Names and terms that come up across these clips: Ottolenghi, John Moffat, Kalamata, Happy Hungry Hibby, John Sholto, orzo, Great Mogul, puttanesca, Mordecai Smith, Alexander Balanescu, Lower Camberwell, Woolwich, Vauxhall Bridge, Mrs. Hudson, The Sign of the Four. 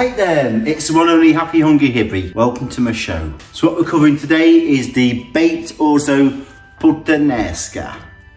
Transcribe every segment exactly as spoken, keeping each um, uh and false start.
Right then, it's the one only Happy Hungry Hibby. Welcome to my show. So what we're covering today is the baked orzo puttanesca,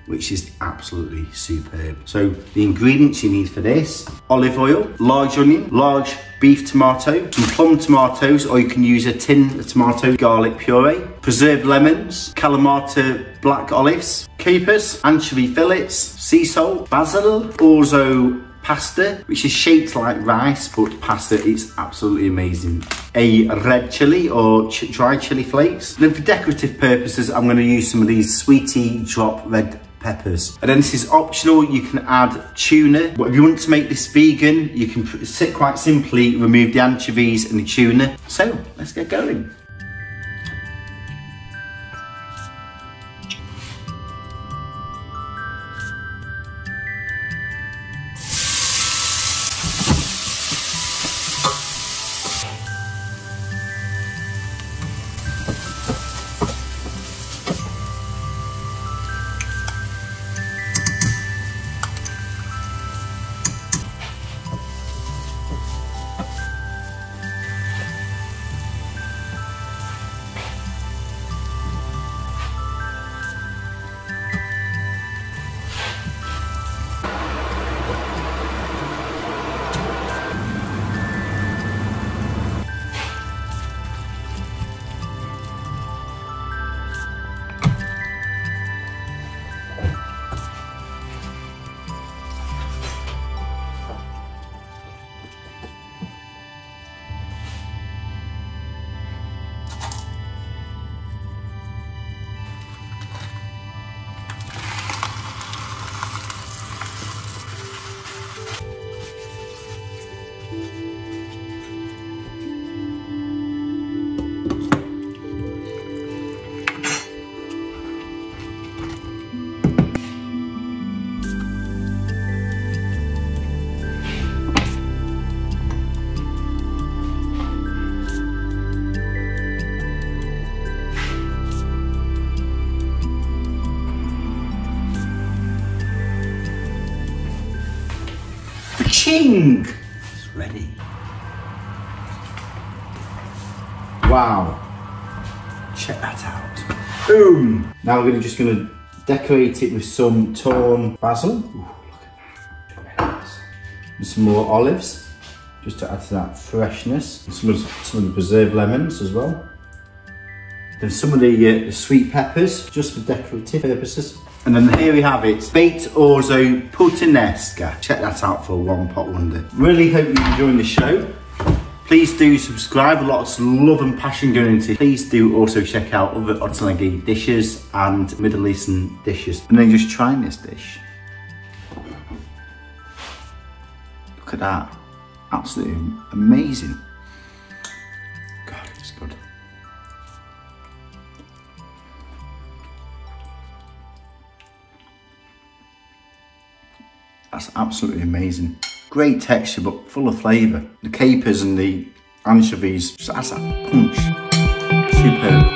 which is absolutely superb. So the ingredients you need for this: olive oil, large onion, large beef tomato, some plum tomatoes, or you can use a tin of tomato garlic puree, preserved lemons, Kalamata black olives, capers, anchovy fillets, sea salt, basil, orzo pasta, which is shaped like rice, but pasta is absolutely amazing. A red chili or ch dry chili flakes. Then for decorative purposes, I'm gonna use some of these sweetie drop red peppers. And then this is optional, you can add tuna. But if you want to make this vegan, you can quite simply remove the anchovies and the tuna. So let's get going. Ching! It's ready. Wow. Check that out. Boom! Now we're just going to decorate it with some torn basil. Ooh, look at that. And some more olives, just to add to that freshness. And some of, some of the preserved lemons as well. Then some of the, uh, the sweet peppers, just for decorative purposes. And then here we have it, baked orzo puttanesca. Check that out for a one pot wonder. Really hope you're enjoying the show. Please do subscribe, lots of love and passion going into it. Please do also check out other Ottolenghi dishes and Middle Eastern dishes. And then just trying this dish. Look at that, absolutely amazing. God, it's good. That's absolutely amazing. Great texture, but full of flavour. The capers and the anchovies just adds that punch. Superb.